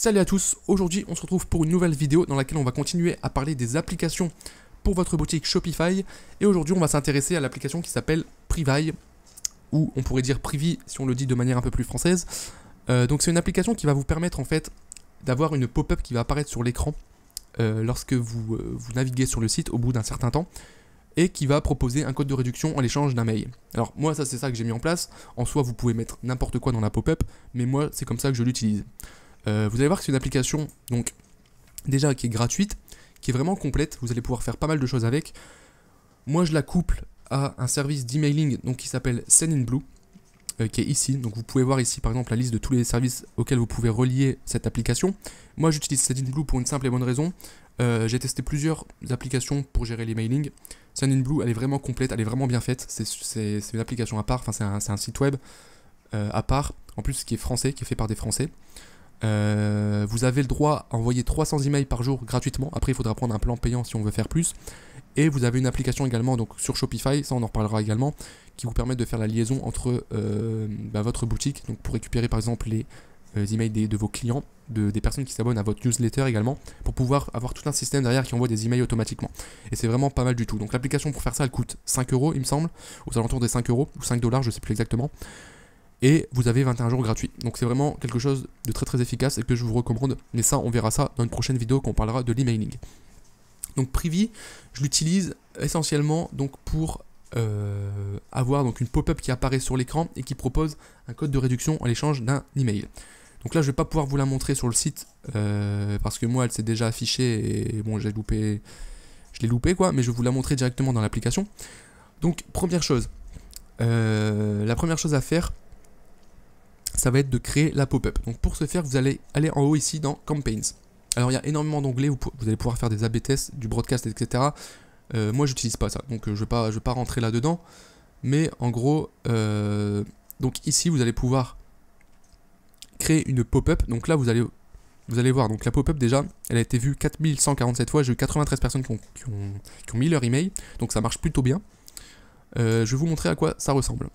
Salut à tous, aujourd'hui on se retrouve pour une nouvelle vidéo dans laquelle on va continuer à parler des applications pour votre boutique Shopify. Et aujourd'hui on va s'intéresser à l'application qui s'appelle Privy, ou on pourrait dire Privy si on le dit de manière un peu plus française. Donc c'est une application qui va vous permettre en fait d'avoir une pop-up qui va apparaître sur l'écran lorsque vous naviguez sur le site au bout d'un certain temps, et qui va proposer un code de réduction en l'échange d'un mail. Alors moi ça c'est ça que j'ai mis en place, en soi vous pouvez mettre n'importe quoi dans la pop-up, mais moi c'est comme ça que je l'utilise. Vous allez voir que c'est une application donc déjà qui est gratuite, qui est vraiment complète, vous allez pouvoir faire pas mal de choses avec. Moi je la couple à un service d'emailing qui s'appelle Sendinblue, qui est ici, donc vous pouvez voir ici par exemple la liste de tous les services auxquels vous pouvez relier cette application. Moi j'utilise Sendinblue pour une simple et bonne raison. J'ai testé plusieurs applications pour gérer les mailings. Sendinblue, elle est vraiment complète, elle est vraiment bien faite. C'est une application à part, enfin c'est un site web à part. En plus, qui est français, qui est fait par des Français. Vous avez le droit à envoyer 300 emails par jour gratuitement. Après, il faudra prendre un plan payant si on veut faire plus. Et vous avez une application également donc sur Shopify, ça on en reparlera également, qui vous permet de faire la liaison entre votre boutique, donc pour récupérer par exemple les emails de vos clients, des personnes qui s'abonnent à votre newsletter également, pour pouvoir avoir tout un système derrière qui envoie des emails automatiquement. Et c'est vraiment pas mal du tout. Donc l'application pour faire ça, elle coûte 5 € il me semble, aux alentours des 5 € ou 5 $, je sais plus exactement. Et vous avez 21 jours gratuits. Donc c'est vraiment quelque chose de très très efficace et que je vous recommande. Mais ça, on verra ça dans une prochaine vidéo qu'on parlera de l'emailing. Donc Privy, je l'utilise essentiellement donc pour avoir donc une pop-up qui apparaît sur l'écran et qui propose un code de réduction en l'échange d'un email. Donc là je ne vais pas pouvoir vous la montrer sur le site parce que moi elle s'est déjà affichée et bon je l'ai loupé quoi, mais je vais vous la montrer directement dans l'application. Donc première chose, la première chose à faire, ça va être de créer la pop-up. Donc pour ce faire vous allez aller en haut ici dans Campaigns. Alors il y a énormément d'onglets, vous allez pouvoir faire des A/B tests, du broadcast, etc. Moi j'utilise pas ça, donc je vais pas rentrer là dedans, mais en gros donc ici vous allez pouvoir créer une pop-up. Donc là vous allez voir, donc la pop-up déjà elle a été vue 4147 fois, j'ai eu 93 personnes qui ont mis leur email, donc ça marche plutôt bien. Je vais vous montrer à quoi ça ressemble.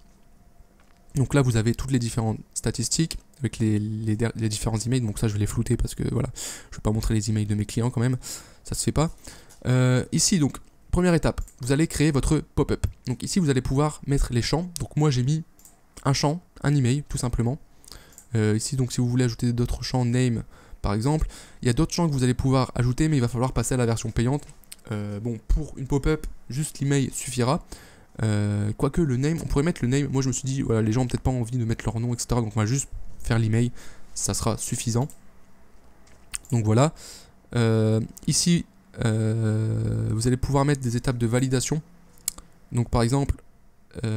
Donc là vous avez toutes les différentes statistiques avec les différents emails, donc ça je vais les flouter parce que voilà, je vais pas montrer les emails de mes clients quand même, ça se fait pas. Ici donc, première étape, vous allez créer votre pop-up. Donc ici vous allez pouvoir mettre les champs, donc moi j'ai mis un champ, un email tout simplement. Ici donc si vous voulez ajouter d'autres champs, name par exemple, il y a d'autres champs que vous allez pouvoir ajouter, mais il va falloir passer à la version payante. Bon, pour une pop-up, juste l'email suffira. Quoique le name, on pourrait mettre le name, moi je me suis dit voilà, les gens ont peut-être pas envie de mettre leur nom, etc. Donc on va juste faire l'email, ça sera suffisant. Donc voilà, ici vous allez pouvoir mettre des étapes de validation. Donc par exemple, on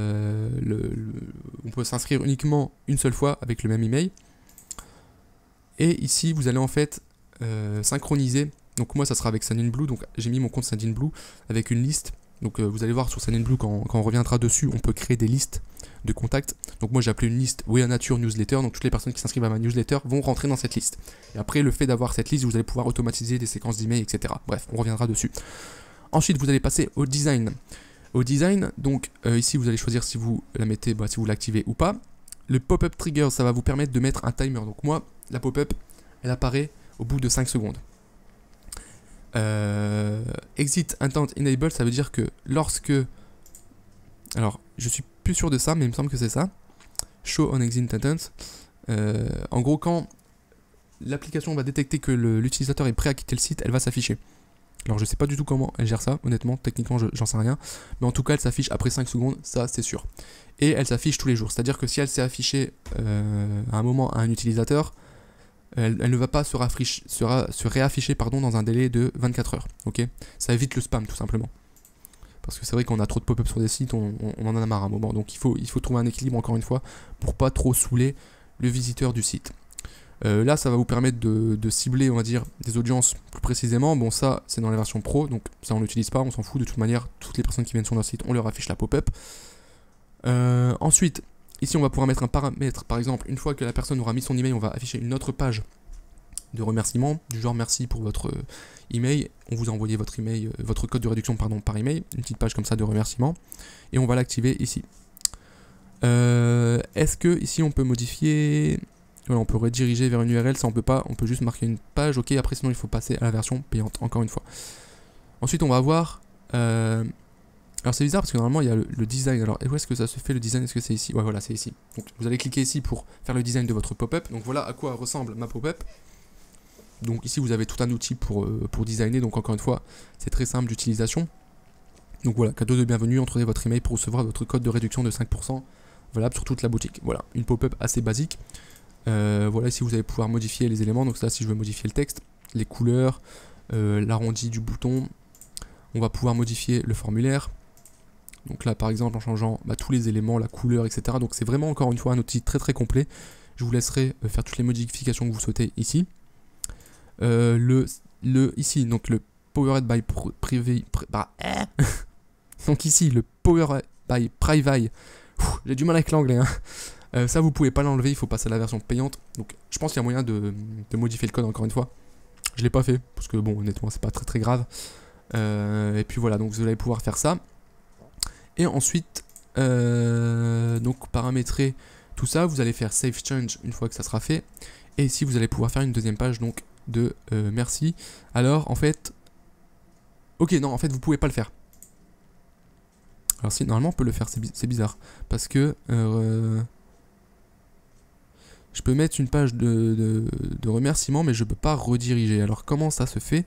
peut s'inscrire uniquement une seule fois avec le même email. Et ici vous allez en fait synchroniser, donc moi ça sera avec Sendinblue, donc j'ai mis mon compte Sendinblue avec une liste. Donc vous allez voir sur Sendinblue quand on reviendra dessus, on peut créer des listes de contacts. Donc moi j'ai appelé une liste We Are Nature Newsletter, donc toutes les personnes qui s'inscrivent à ma newsletter vont rentrer dans cette liste. Et après le fait d'avoir cette liste, vous allez pouvoir automatiser des séquences d'emails, etc. Bref, on reviendra dessus. Ensuite vous allez passer au design. Au design, donc ici vous allez choisir si vous la mettez, si vous l'activez ou pas. Le pop-up trigger, ça va vous permettre de mettre un timer. Donc moi, la pop-up, elle apparaît au bout de 5 secondes. Exit Intent Enable, ça veut dire que lorsque... Alors, je suis plus sûr de ça, mais il me semble que c'est ça. Show on Exit Intent. En gros, quand l'application va détecter que l'utilisateur est prêt à quitter le site, elle va s'afficher. Alors, je sais pas du tout comment elle gère ça, honnêtement, techniquement, j'en sais rien. Mais en tout cas, elle s'affiche après 5 secondes, ça c'est sûr. Et elle s'affiche tous les jours. C'est-à-dire que si elle s'est affichée à un moment à un utilisateur, elle ne va pas se réafficher pardon, dans un délai de 24 heures. Okay, ça évite le spam tout simplement. Parce que c'est vrai qu'on a trop de pop-up sur des sites, on en a marre à un moment. Donc il faut trouver un équilibre encore une fois pour pas trop saouler le visiteur du site. Là ça va vous permettre de cibler, on va dire, des audiences plus précisément. Bon ça c'est dans la version pro, donc ça on l'utilise pas, on s'en fout de toute manière. Toutes les personnes qui viennent sur notre site, on leur affiche la pop-up. Ensuite... Ici on va pouvoir mettre un paramètre, par exemple une fois que la personne aura mis son email, on va afficher une autre page de remerciement, du genre merci pour votre email, on vous a envoyé votre email, votre code de réduction pardon, par email, une petite page comme ça de remerciement, et on va l'activer ici. Est-ce que ici on peut modifier Voilà, on peut rediriger vers une URL, ça on peut pas, on peut juste marquer une page, ok, après sinon il faut passer à la version payante, encore une fois. Ensuite on va avoir, alors c'est bizarre parce que normalement il y a le design, alors et où est-ce que ça se fait le design, est-ce que c'est ici? Ouais voilà, c'est ici. Donc vous allez cliquer ici pour faire le design de votre pop-up, donc voilà à quoi ressemble ma pop-up. Donc ici vous avez tout un outil pour designer, donc encore une fois c'est très simple d'utilisation. Donc voilà, cadeau de bienvenue, entrez votre email pour recevoir votre code de réduction de 5% valable sur toute la boutique. Voilà, une pop-up assez basique. Voilà, ici vous allez pouvoir modifier les éléments, donc ça si je veux modifier le texte, les couleurs, l'arrondi du bouton, on va pouvoir modifier le formulaire, donc là par exemple en changeant tous les éléments, la couleur, etc. Donc c'est vraiment encore une fois un outil très complet, je vous laisserai faire toutes les modifications que vous souhaitez ici. Ici donc le Powered by Privy, donc ici le Powered by Privy, j'ai du mal avec l'anglais hein. Ça vous pouvez pas l'enlever, il faut passer à la version payante. Donc je pense qu'il y a moyen de modifier le code encore une fois. Je l'ai pas fait parce que bon honnêtement c'est pas très grave. Et puis voilà, donc vous allez pouvoir faire ça. Et ensuite donc paramétrer tout ça, vous allez faire Save Change une fois que ça sera fait. Et ici vous allez pouvoir faire une deuxième page donc de merci. Alors en fait, ok non en fait vous pouvez pas le faire. Alors si normalement on peut le faire, c'est bizarre parce que je peux mettre une page de remerciement, mais je peux pas rediriger. Alors comment ça se fait?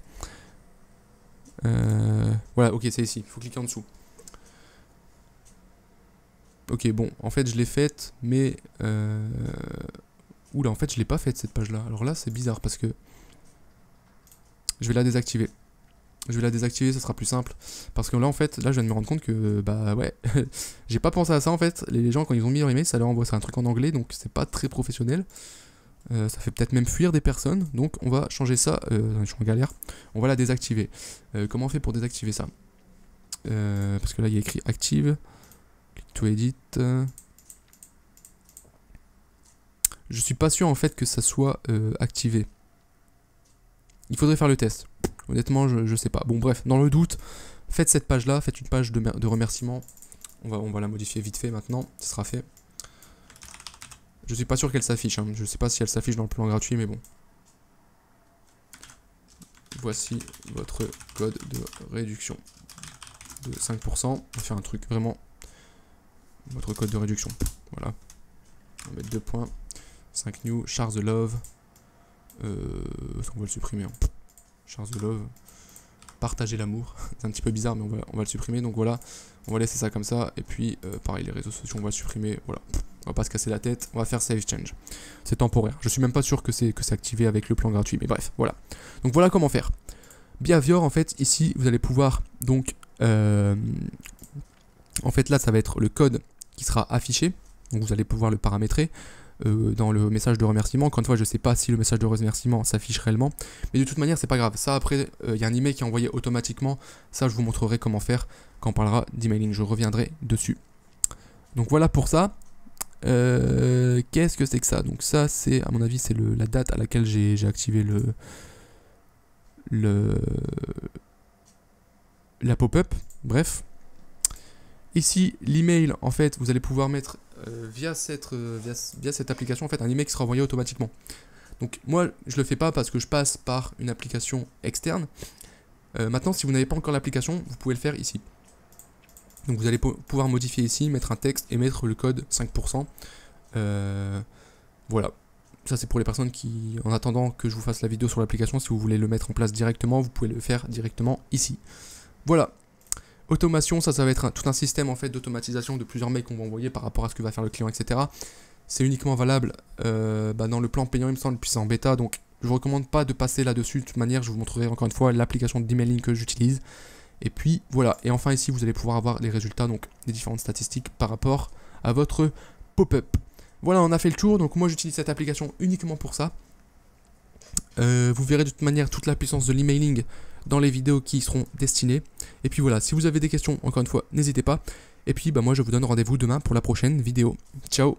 Voilà, ok, c'est ici. Il faut cliquer en dessous. Ok, bon, en fait, je l'ai faite, mais... Oula, en fait, je l'ai pas faite, cette page-là. Alors là, c'est bizarre, parce que... Je vais la désactiver. Je vais la désactiver, ça sera plus simple. Parce que là, en fait, là, je viens de me rendre compte que... Bah ouais, j'ai pas pensé à ça, en fait. Les gens, quand ils ont mis leur email, ça leur envoie un truc en anglais, donc c'est pas très professionnel. Ça fait peut-être même fuir des personnes. Donc, on va changer ça. Je suis en galère. On va la désactiver. Comment on fait pour désactiver ça? Parce que là, il y a écrit active. Click to edit. Je suis pas sûr, en fait, que ça soit activé. Il faudrait faire le test. Honnêtement, je sais pas. Bon, bref, dans le doute, faites cette page-là, faites une page de remerciement. On va la modifier vite fait maintenant, ce sera fait. Je suis pas sûr qu'elle s'affiche, hein. Je sais pas si elle s'affiche dans le plan gratuit, mais bon. Voici votre code de réduction de 5%. On va faire un truc vraiment... Votre code de réduction, voilà. On va mettre 2 points, 5 new, share the love. Est-ce qu'on va le supprimer hein? Charles de Love, partager l'amour, c'est un petit peu bizarre mais on va le supprimer, donc voilà, on va laisser ça comme ça, et puis pareil les réseaux sociaux on va le supprimer, voilà, on va pas se casser la tête, on va faire Save Change, c'est temporaire, je suis même pas sûr que c'est activé avec le plan gratuit, mais bref, voilà, donc voilà comment faire. Behavior en fait, ici vous allez pouvoir donc, en fait là ça va être le code qui sera affiché, donc vous allez pouvoir le paramétrer. Dans le message de remerciement, encore une fois je sais pas si le message de remerciement s'affiche réellement, mais de toute manière c'est pas grave, ça après il y a un email qui est envoyé automatiquement, ça je vous montrerai comment faire quand on parlera d'emailing, je reviendrai dessus. Donc voilà pour ça. Qu'est-ce que c'est que ça? Donc ça c'est à mon avis c'est la date à laquelle j'ai activé la pop-up, bref. Ici l'email en fait vous allez pouvoir mettre via cette application en fait un email qui sera envoyé automatiquement. Donc moi je le fais pas parce que je passe par une application externe. Maintenant si vous n'avez pas encore l'application vous pouvez le faire ici. Donc vous allez pouvoir modifier ici, mettre un texte et mettre le code 5%. Voilà, ça c'est pour les personnes qui en attendant que je vous fasse la vidéo sur l'application, si vous voulez le mettre en place directement vous pouvez le faire directement ici. Voilà. Automation, ça va être tout un système en fait d'automatisation de plusieurs mails qu'on va envoyer par rapport à ce que va faire le client, etc. C'est uniquement valable dans le plan payant, il me semble, puis c'est en bêta, donc je vous recommande pas de passer là-dessus. De toute manière, je vous montrerai encore une fois l'application d'emailing que j'utilise. Et puis voilà, et enfin ici, vous allez pouvoir avoir les résultats, donc les différentes statistiques par rapport à votre pop-up. Voilà, on a fait le tour, donc moi j'utilise cette application uniquement pour ça. Vous verrez de toute manière toute la puissance de l'emailing dans les vidéos qui y seront destinées. Et puis voilà, si vous avez des questions, encore une fois, n'hésitez pas. Et puis moi je vous donne rendez-vous demain pour la prochaine vidéo. Ciao!